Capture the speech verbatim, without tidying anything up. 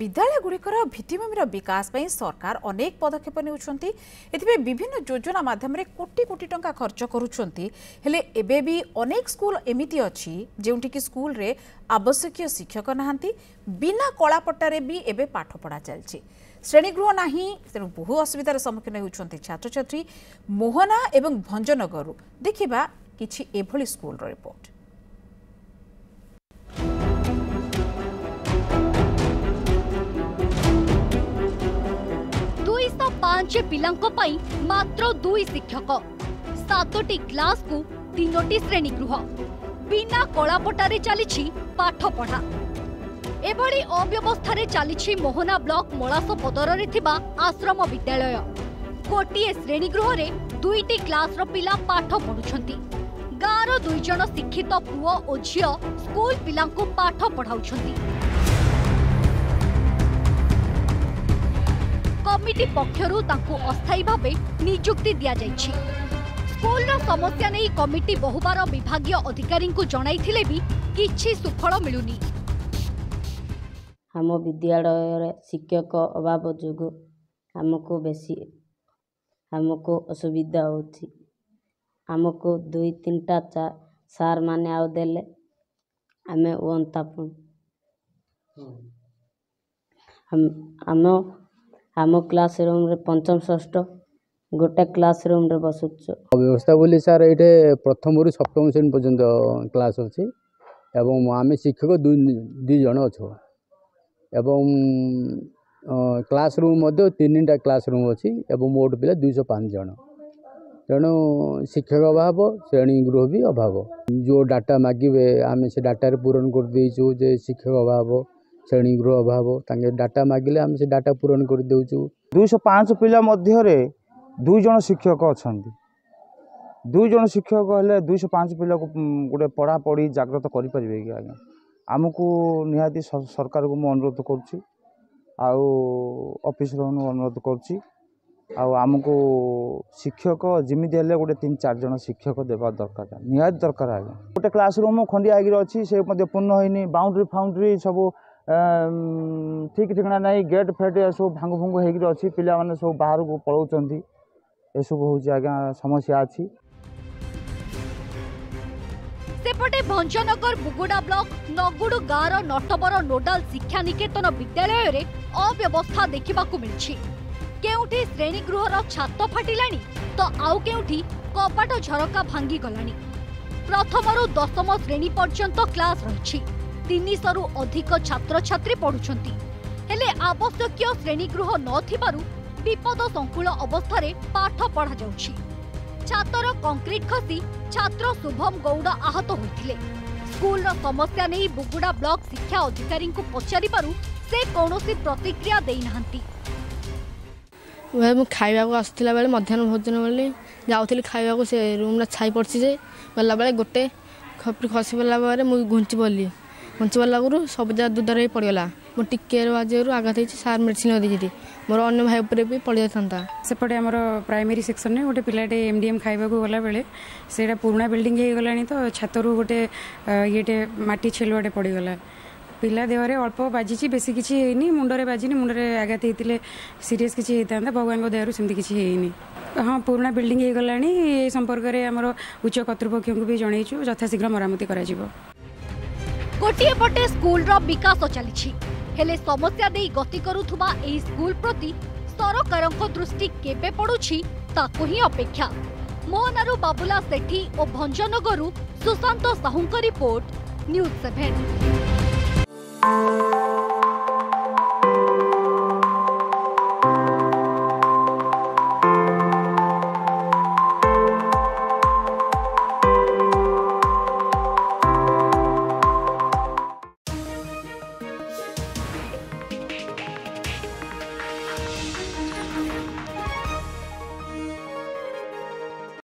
विद्यालय गुड़िकर भित्तिमि विकास पर सरकार अनेक पदक्षेप नेउछंती। एथिबे विभिन्न योजना माध्यम रे कोटी कोटी टंका खर्च करूछंती। हेले एबे भी अनेक स्कूल एमिति अछि जेउठी कि स्कूल रे आवश्यकीय शिक्षक नाहंती। बिना कलापट्टारे भी एबे पाठ पढ़ा चलछि। श्रेणीगृह नाही तेणु बहु असुविधार सम्मुखीन होउछंती छात्रछात्री। मोहना एवं भंजनगर देखिबा किछि एभली स्कूल रो रिपोर्ट। पांच पिलांको पाई मात्र दुई शिक्षक सातोटी क्लास को तीनोटी श्रेणीगृह बिना कलापटारे चली पाठ पढ़ा एभली अव्यवस्था चली। मोहना ब्लॉक मलास पदर आश्रम विद्यालय गोटे श्रेणीगृह रे दुईटी क्लास रो पिला पाठ पढ़ुछंती। गाँव दुई जन शिक्षित पुओ और झियो स्कूल पिलांको पाठ पढ़ाउछंती। कमिटी पक्षरु तांको अस्थायी भावे नियुक्ति दिया जायछि। स्कूल समस्या नहीं कमिटी बहुबार विभागीय अधिकारी को जणाई थिले भी किछि सुफल मिलुनी। हम विद्यालय शिक्षक अभाव जोगु हमको बेसी हमको असुविधा होछि। हमको दुई तीन टा सार माने आउ देले हमें ओंतापुन हम हम आम क्लास रूम रे पंचम षष्ठ गोटे क्लास रूम रे बसुच व्यवस्था बोली सर ये प्रथम रु सप्तम श्रेणी पर्यंत क्लास अच्छी एवं आम शिक्षक दुई जन अच्छे एवं क्लास रूम तीन टा क्लास रूम अच्छी एवं मोट पे दुई पाँच जन तेणु शिक्षक अभाव श्रेणीगृह भी अभाव जो डाटा मागे आम से डाटा पूरण कर देचु जे शिक्षक अभाव श्रेणीगृह अभाव तांगे डाटा मागिले आम से डाटा पूरण कर देउछु। दुई पाँच पिला मध्य रे दुई जन शिक्षक अच्छा दुई जन शिक्षक हेले दुई पाँच पिला को गोटे पढ़ा पढ़ी जागृत करेंगे कि आज्ञा आमको निहाती सरकार को मु अनुरोध करुच्ची ऑफिस अनुरोध करुच्ची आमको शिक्षक जमीती हेले गोटे तीन चार जन शिक्षक देवा दरकार निहाती दरकार आज्ञा गोटे क्लास रूम खंडिया अच्छी से पूर्ण होनी बाउंड्री फाउंड्री सब ठीक ठिकना नहीं गेट फेट सब भांग भांग होकर अच्छी पिला माने सब बाहर को पलाउछंती। ए सब होची आगा समस्या अछि। सेपटे भंजनगर बुगुडा ब्लॉक नगुडु गारो नटबर नोडल शिक्षा निकेतन विद्यालय रे अव्यवस्था देखिबा को मिलछि। केउठी श्रेणी गृह रो छात फाटिलानी तो आउ केउठी कपाट झरका भांगी गलानी। प्रथम रो दशम श्रेणी पर्यंत क्लास रहछि। तीन सौ रु अधिक छात्र छात्री पढ़ुछंती। हेले आवश्यक श्रेणीगृह नथिबारु विपद संकुल अवस्था रे पाठ पढ़ा जाउछि। छात्र कंक्रीट खसी छात्र शुभम गौड़ा आहत होइथिले। स्कूल रो समस्या नहीं बुगुड़ा ब्लॉक शिक्षा अधिकारी को पचारि पारु से कोनोसी प्रतिक्रिया देई नहंती। वे मु खाइबा को आस्थिला बेले मध्यान भोजन बेले जाउथिले खाइबा को से रूम ला छाई पड़छि जे बला बेले गोटे खपरी खसी बला बारे मु घुंची बोलली पंचवा लगू सब जगह दुधर ही पड़गला मोर टिकेर बाजू आघात होती सार मेडिसीन देखी मोर अन्न भाई उपर भी पड़ जाता। सेपटे आम प्राइमेरी सेक्शन गोटे पिलाटे एमडीएम खाइबा को गला बेले से पुराणा बिल्डिंग हो गलानी तो छातर गोटे ईटे माटी छेलुआटे पड़गला पिला देहरे अल्प बाजी बेसी किसी होनी मुंडे बाजिनी मुंडे आघात होते सीरीयस किसी होता भगवान देहर सेमती किसी होनी। हाँ पुराणा बिल्डिंग हो गलानी ए संपर्क में आम उच्च कर्तृपक्ष को भी जनईचु यथाशीघ्र मरामती कर। गोटे पटे स्कूल रो विकास चली हेले समस्या दे गति करुवा स्कूल प्रति सरकार दृष्टि केबे पड़ुछि ताको ही अपेक्षा। मोहनारू बाबुला सेठी और भंजनगरु सुशांत साहू का रिपोर्ट न्यूज़ सेवन।